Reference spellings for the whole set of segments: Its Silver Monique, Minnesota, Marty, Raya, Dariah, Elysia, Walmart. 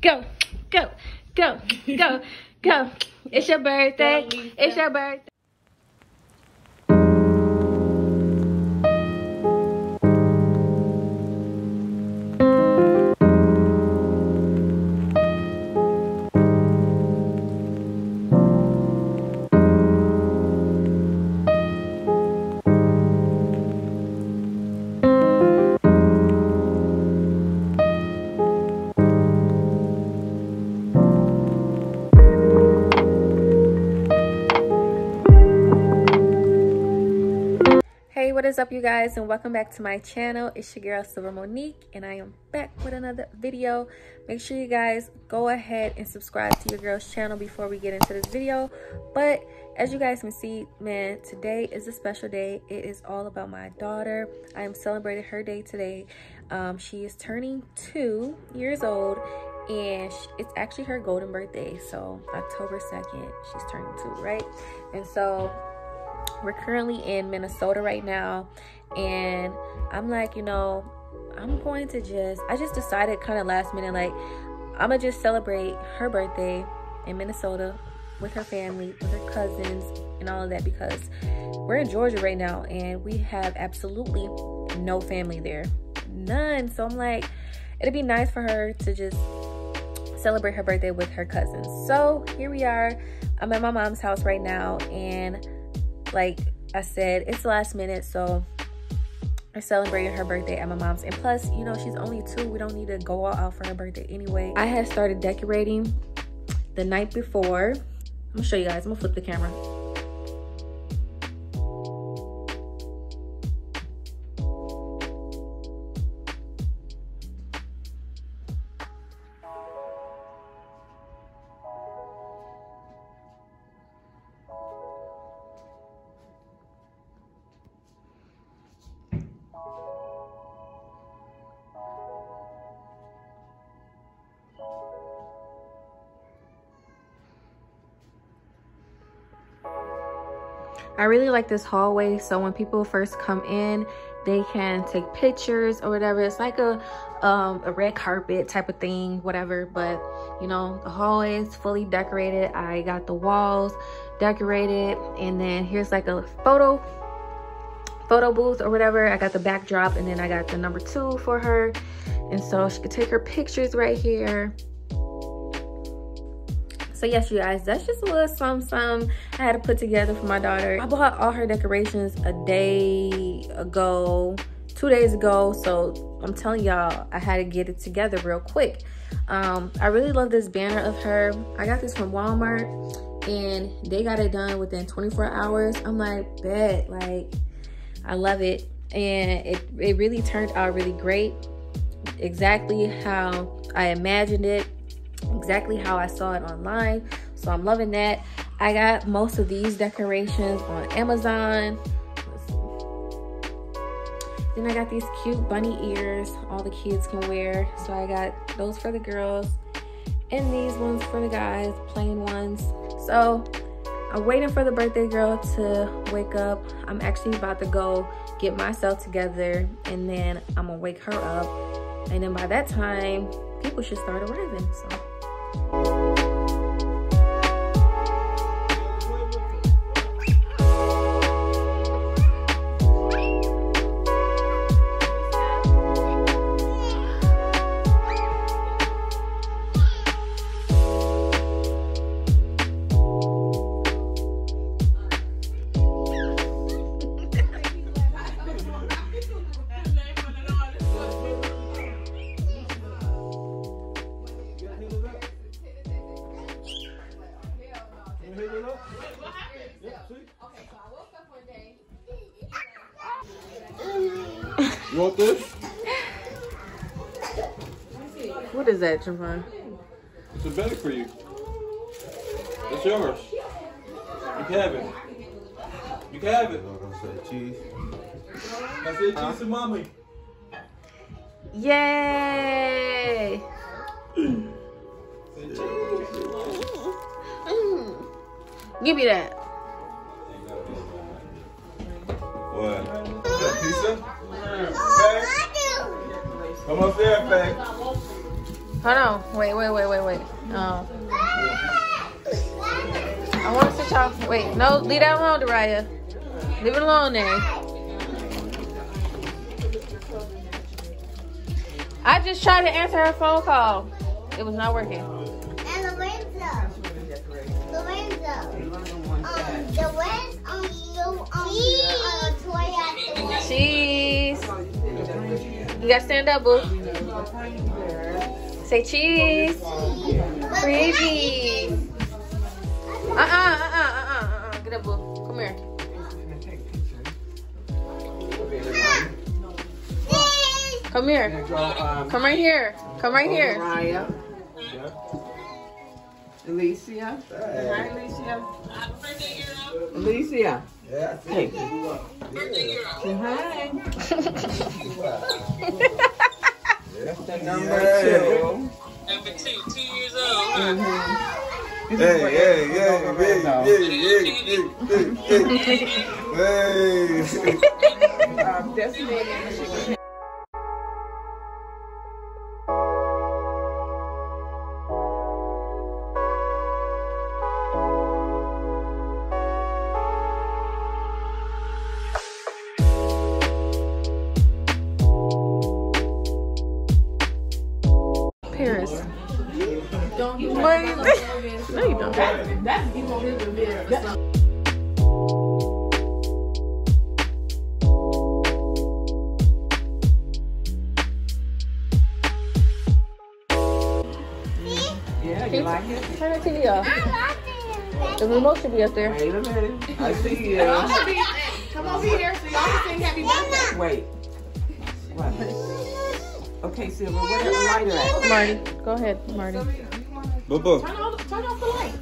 go, go, go, go, go. It's your birthday. It's your birthday. What is up, you guys, and welcome back to my channel. It's your girl Silver Monique, and I am back with another video. Make sure you guys go ahead and subscribe to your girl's channel before we get into this video. But as you guys can see, man, today is a special day. It is all about my daughter. I am celebrating her day today. She is turning 2 years old, and it's actually her golden birthday. So October 2nd, she's turning 2, right? And so we're currently in Minnesota right now, and I'm like, you know, I just decided kind of last minute, like, I'm gonna just celebrate her birthday in Minnesota with her family, with her cousins and all of that, because we're in Georgia right now and we have absolutely no family there, none. So I'm like, it'd be nice for her to just celebrate her birthday with her cousins. So here we are. I'm at my mom's house right now, and like I said, it's last minute, so I'm celebrating her birthday at my mom's. And plus, you know, she's only 2. We don't need to go all out for her birthday anyway. I had started decorating the night before. I'm gonna show you guys. I'm gonna flip the camera. I really like this hallway, so when people first come in, they can take pictures or whatever. It's like a red carpet type of thing, whatever. But you know, the hallway is fully decorated. I got the walls decorated, and then here's like a photo booth or whatever. I got the backdrop, and then I got the number 2 for her, and so she could take her pictures right here. So yes, you guys, that's just a little something I had to put together for my daughter. I bought all her decorations a day ago, 2 days ago. So I'm telling y'all, I had to get it together real quick. I really love this banner of her. I got this from Walmart, and they got it done within 24 hours. I'm like, bet, like, I love it. And it really turned out really great. Exactly how I imagined it. Exactly how I saw it online. So I'm loving that. I got most of these decorations on Amazon. Then I got these cute bunny ears all the kids can wear. So I got those for the girls and these ones for the guys, plain ones. So I'm waiting for the birthday girl to wake up. I'm actually about to go get myself together, and then I'm gonna wake her up, and then by that time people should start arriving. So you want this? What is that, Javon? It's a bed for you. It's yours. You can have it. You can have it. Cheese. I said cheese to mommy. Yay! Give me that. What? Is that pizza? Come upstairs, Faye. Hold on. Wait. I want to sit y'all. Wait, no, leave that alone, Dariah. Leave it alone there. I just tried to answer her phone call. It was not working. And Lorenzo. The wind's on you, on the toy afterwards. Cheese. You gotta stand up, boo. Say cheese. Crazy. Get up, boo. Come here. Come here. Come right here. Come right here. Raya. Elysia. Hi, Elysia. Birthday girl. Elysia. Yeah. Hey. Birthday girl. Hi. Number 2. Number 2. 2 years old. Hey. The remote should be up there. Wait a minute. I see you. Come over here so y'all can sing happy birthday. Wait. What? Okay, Silver, where's the lighter at? Marty. Go ahead, Marty. Boo-boo. Turn off the light.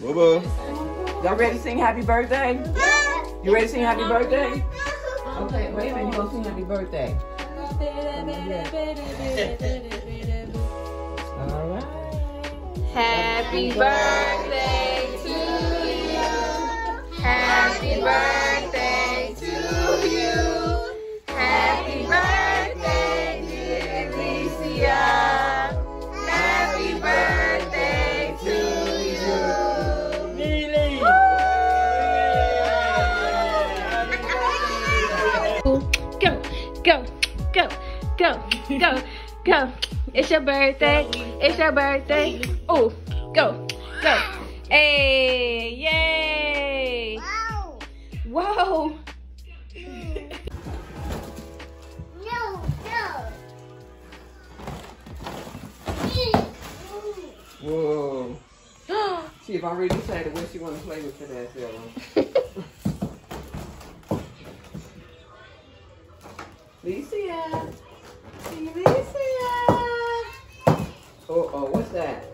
Boo-boo. Y'all ready to sing happy birthday? You ready to sing happy birthday? Okay, wait a minute. You gonna sing happy birthday. All right. Happy birthday. Happy birthday to you. Happy birthday, dear Elysia. Happy birthday to you. Lily. Go. It's your birthday. It's your birthday. Oh, go. Hey, yay. Whoa! Whoa! She have already decided what she want to play with today, Silver. Elysia! Elysia! Oh, what's that?